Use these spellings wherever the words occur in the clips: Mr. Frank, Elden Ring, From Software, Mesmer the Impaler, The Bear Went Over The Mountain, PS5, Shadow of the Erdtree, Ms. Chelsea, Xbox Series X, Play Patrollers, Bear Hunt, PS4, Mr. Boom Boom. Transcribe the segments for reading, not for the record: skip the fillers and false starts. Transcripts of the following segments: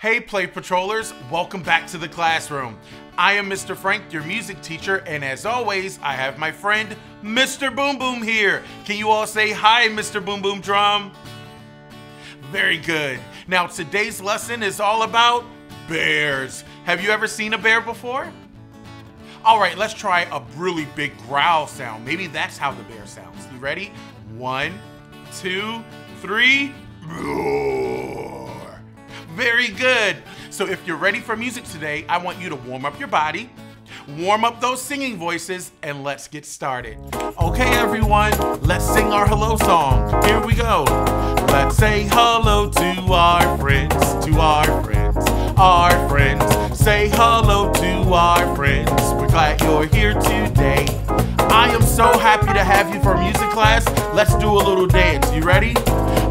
Hey Play Patrollers, welcome back to the classroom. I am Mr. Frank, your music teacher, and as always, I have my friend, Mr. Boom Boom here. Can you all say hi, Mr. Boom Boom Drum? Very good. Now, today's lesson is all about bears. Have you ever seen a bear before? All right, let's try a really big growl sound. Maybe that's how the bear sounds. You ready? 1, 2, 3, roar. Very good. So if you're ready for music today, I want you to warm up your body, warm up those singing voices, and let's get started. Okay, everyone, let's sing our hello song. Here we go. Let's say hello to our friends, to our friends, our friends. Say hello to our friends. We're glad you're here today. I am so happy to have you for music class. Let's do a little dance. You ready?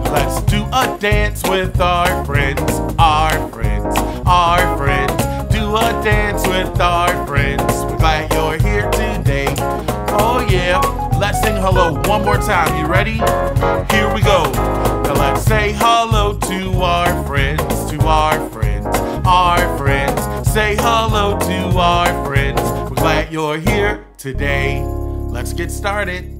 Let's do a dance with our friends, our friends, our friends. Do a dance with our friends. We're glad you're here today. Oh yeah, let's sing hello one more time. You ready? Here we go. Now let's say hello to our friends, to our friends, our friends. Say hello to our friends. We're glad you're here today. Let's get started.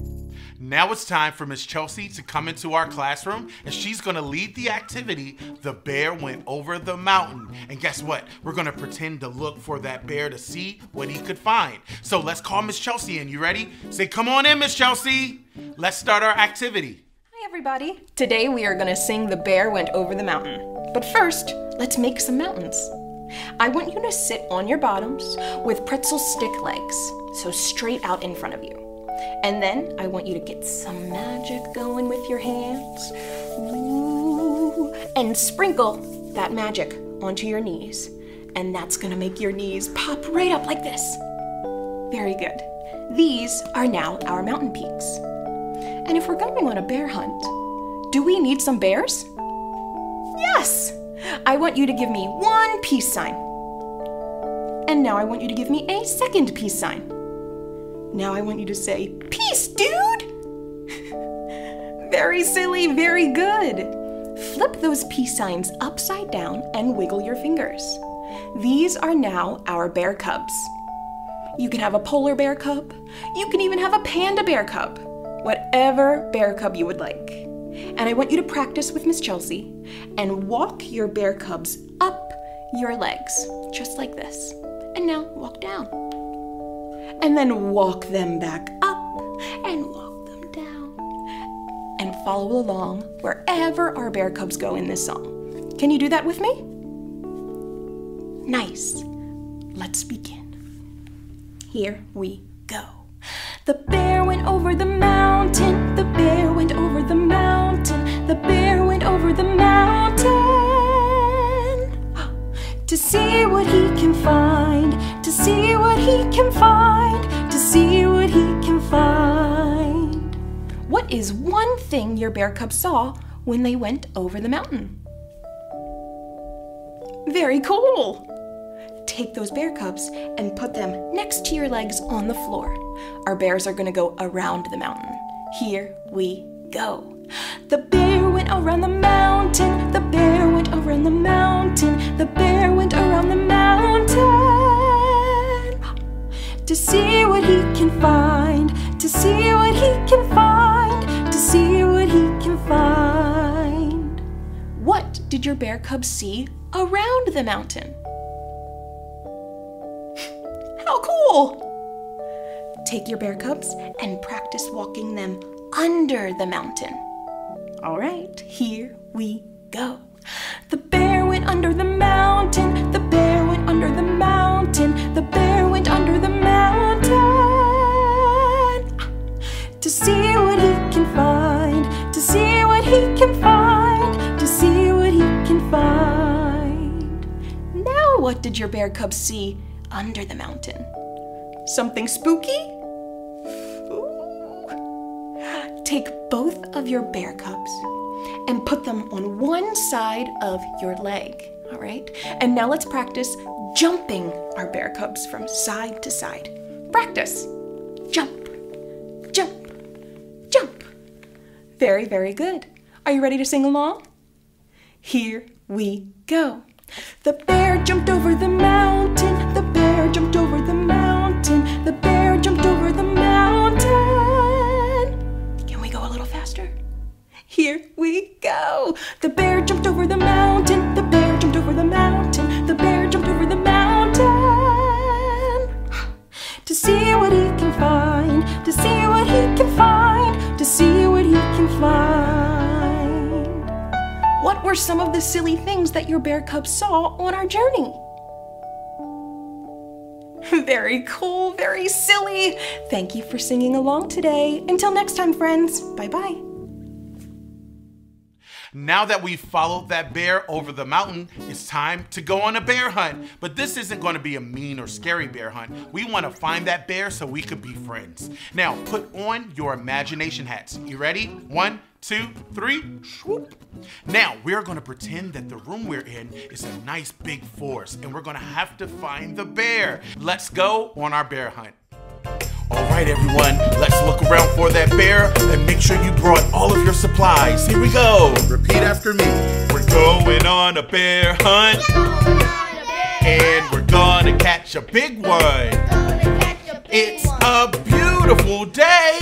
Now it's time for Ms. Chelsea to come into our classroom, and she's gonna lead the activity, The Bear Went Over the Mountain. And guess what? We're gonna pretend to look for that bear to see what he could find. So let's call Ms. Chelsea in. You ready? Say, come on in, Ms. Chelsea. Let's start our activity. Hi, everybody. Today we are gonna sing The Bear Went Over the Mountain. But first, let's make some mountains. I want you to sit on your bottoms with pretzel stick legs, so straight out in front of you. And then I want you to get some magic going with your hands. Ooh. And sprinkle that magic onto your knees. And that's gonna make your knees pop right up like this. Very good. These are now our mountain peaks. And if we're going on a bear hunt, do we need some bears? Yes! I want you to give me one peace sign. And now I want you to give me a second peace sign. Now I want you to say, peace, dude! Very silly, very good. Flip those peace signs upside down and wiggle your fingers. These are now our bear cubs. You can have a polar bear cub. You can even have a panda bear cub. Whatever bear cub you would like. And I want you to practice with Ms. Chelsea and walk your bear cubs up your legs, just like this. And now walk down. And then walk them back up and walk them down and follow along wherever our bear cubs go in this song. Can you do that with me? Nice. Let's begin. Here we go. The bear went over the mountain. The bear went over the mountain. The bear went over the mountain to see what he can find, to see what he can find, to see what he can find. What is one thing your bear cub saw when they went over the mountain? Very cool! Take those bear cubs and put them next to your legs on the floor. Our bears are gonna go around the mountain. Here we go. The bear went around the mountain. The bear went around the mountain. The bear went around the mountain to see what he can find, to see what he can find, to see what he can find. What did your bear cub see around the mountain? How cool! Take your bear cubs and practice walking them under the mountain. All right, here we go. The bear went under the mountain. The bear went under the mountain. The bear went under the mountain to see what he can find, to see what he can find, to see what he can find. Now what did your bear cub see under the mountain? Something spooky? Take both of your bear cubs and put them on one side of your leg, all right? And now let's practice jumping our bear cubs from side to side. Practice. Jump, jump, jump. Very, very good. Are you ready to sing along? Here we go. The bear jumped over the mountain. The bear jumped over the mountain. The bear jumped over the mountain. Can we go a little faster? Here we go. The bear jumped over the mountain. The bear jumped over the mountain. The bear jumped over the mountain. To see what he can find. To see what he can find. To see what he can find. What were some of the silly things that your bear cub saw on our journey? Very cool, very silly. Thank you for singing along today. Until next time, friends. Bye-bye. Now that we've followed that bear over the mountain, it's time to go on a bear hunt. But this isn't going to be a mean or scary bear hunt. We want to find that bear so we could be friends. Now, put on your imagination hats. You ready? 1, 2, 3, swoop. Now, we're going to pretend that the room we're in is a nice big forest, and we're going to have to find the bear. Let's go on our bear hunt. All right, everyone, let's look around for that bear and make sure you brought all of your supplies. Here we go. Repeat after me. We're going on a bear hunt. And we're gonna catch a big one. It's a beautiful day.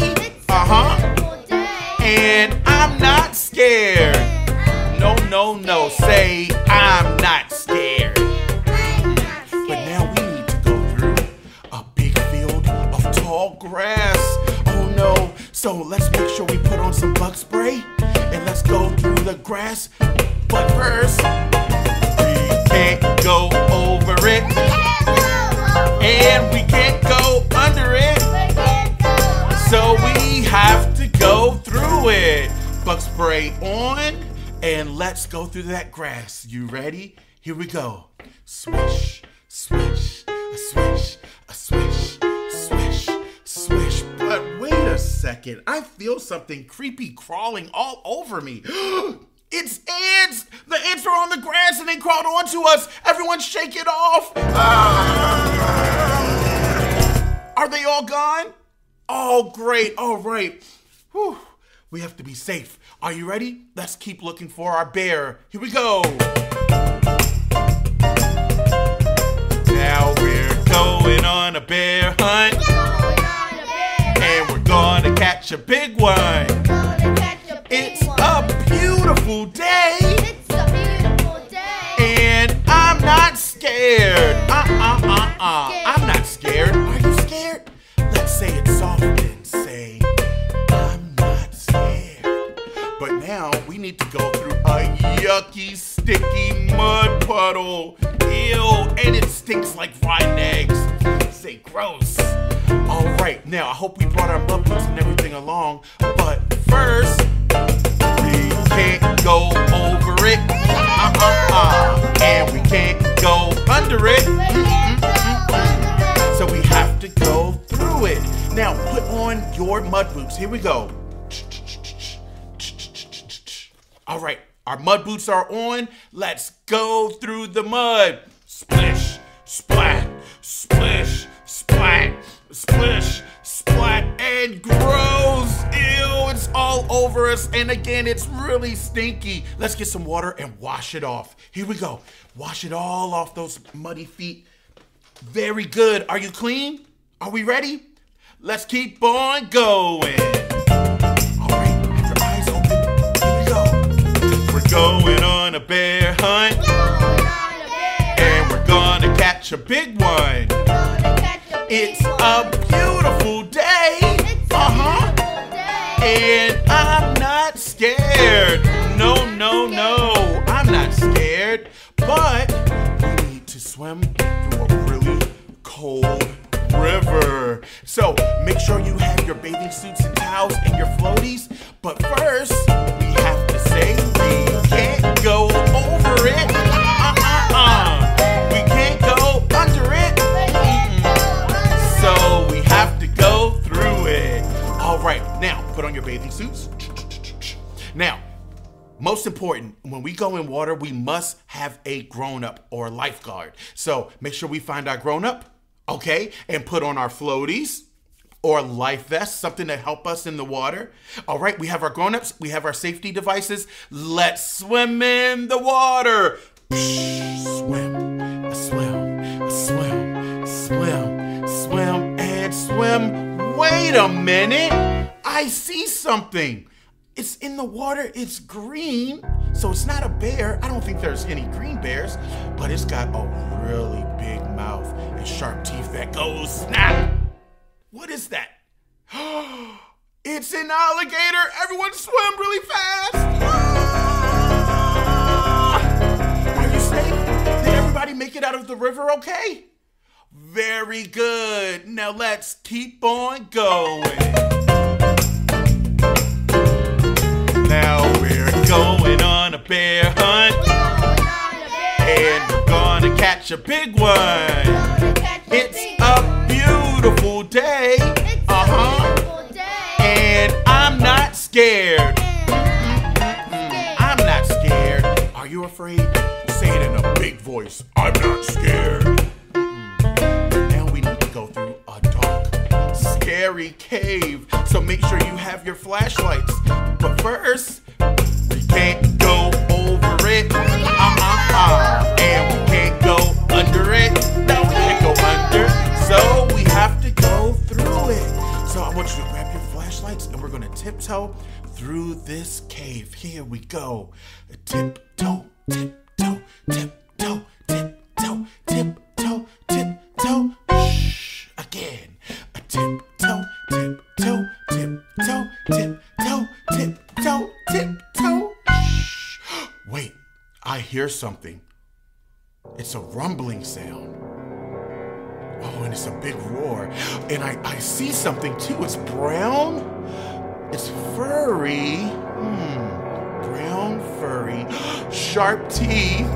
And I'm not scared. No, no, no. Say, I'm not scared. Grass. Oh no. So let's make sure we put on some bug spray and let's go through the grass. But first, we can't go over it. And we can't go under it. So we have to go through it. Bug spray on and let's go through that grass. You ready? Here we go. Swish, swish, a swish, a swish. Swish, but wait a second. I feel something creepy crawling all over me. It's ants! The ants are on the grass and they crawled onto us. Everyone shake it off. Are they all gone? Oh, great. All right. Whew. We have to be safe. Are you ready? Let's keep looking for our bear. Here we go. Now we're going on a bear hunt. Gonna catch a big one. It's a beautiful day. And I'm not scared. I'm not scared. Are you scared? Let's say it soft and say, I'm not scared. But now we need to go through a yucky, sticky mud puddle. Ew, and it stinks like fried eggs. Say gross. All right, now I hope we brought our mud puddles and everything along, but first, we can't go over it, and we can't go under it, so we have to go through it. Now put on your mud boots, here we go. All right, our mud boots are on, let's go through the mud. Splish, splat, splish, splat. Splish, splat, and gross. Ew, it's all over us. And again, it's really stinky. Let's get some water and wash it off. Here we go. Wash it all off those muddy feet. Very good. Are you clean? Are we ready? Let's keep on going. All right, have your eyes open. Here we go. We're going on a bear hunt. And we're gonna catch a big one. It's a beautiful day. And I'm not scared. No, no, no. I'm not scared. But we need to swim through a really cold river. So make sure you have your bathing suits and towels and your floaties. But first, we have to say we can't go over it. We can't go under it. So we have to go through it. All right, now put on your bathing suits. Now, most important, when we go in water, we must have a grown-up or a lifeguard. So make sure we find our grown-up, okay? And put on our floaties or life vests, something to help us in the water. All right, we have our grown-ups, we have our safety devices. Let's swim in the water. Swim, swim, swim, swim, swim, and swim. Wait a minute. I see something. It's in the water. It's green. So it's not a bear. I don't think there's any green bears, but it's got a really big mouth and sharp teeth that goes snap. What is that? It's an alligator. Everyone swim really fast. Ah! Are you safe? Did everybody make it out of the river okay? Very good. Now let's keep on going. Now we're going on a bear hunt, and we're gonna catch a big one. It's a beautiful day, and I'm not scared. I'm not scared. Are you afraid? Say it in a big voice. I'm not scared. Now we need to go through a dark, scary cave, so make sure you have your flashlights. But first, we can't go over it, and we can't go under it, no, we can't go under, so we have to go through it. So I want you to grab your flashlights, and we're going to tiptoe through this cave. Here we go. Tiptoe, tiptoe, tiptoe, tiptoe, tiptoe, tiptoe, shh, again. Tiptoe, tiptoe, tiptoe, tiptoe. Tiptoe, tiptoe. Shh. Wait, I hear something. It's a rumbling sound. Oh, and it's a big roar. And I see something too. It's brown. It's furry. Brown, furry, sharp teeth.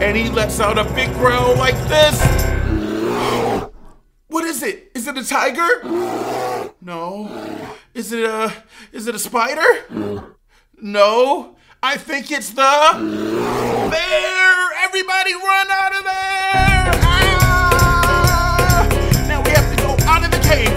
And he lets out a big growl like this. What is it? Is it a tiger? No. Is it a spider? No. I think it's the bear. Everybody run out of there. Ah! Now we have to go out of the cave.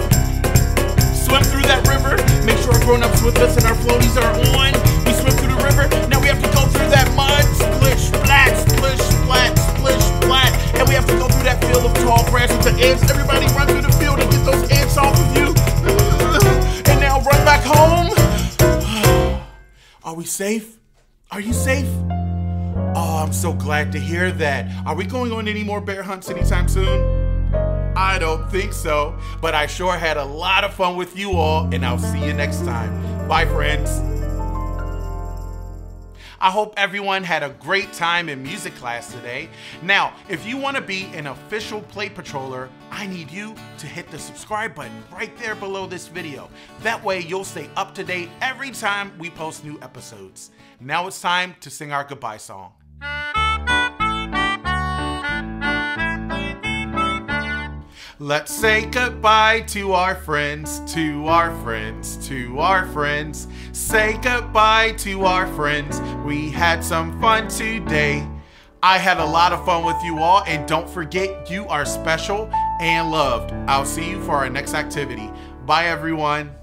Swim through that river. Make sure our grown-ups with us and our floaties are on. We swim through the river. Now we have to go through that mud. Splish, splat, splish, splat, splish, splat. And we have to go through that field of tall grass with the ants. Everybody run through the field and get those ants off of you. Run back home. Are we safe? Are you safe? Oh, I'm so glad to hear that. Are we going on any more bear hunts anytime soon? I don't think so, but I sure had a lot of fun with you all, and I'll see you next time. Bye, friends. I hope everyone had a great time in music class today. Now, if you want to be an official Play Patroller, I need you to hit the subscribe button right there below this video. That way you'll stay up to date every time we post new episodes. Now it's time to sing our goodbye song. Let's say goodbye to our friends, to our friends, to our friends. Say goodbye to our friends. We had some fun today. I had a lot of fun with you all, and don't forget you are special and loved. I'll see you for our next activity. Bye, everyone.